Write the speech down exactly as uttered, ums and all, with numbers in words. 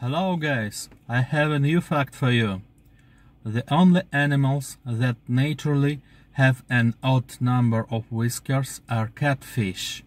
Hello guys, I have a new fact for you. The only animals that naturally have an odd number of whiskers are catfish.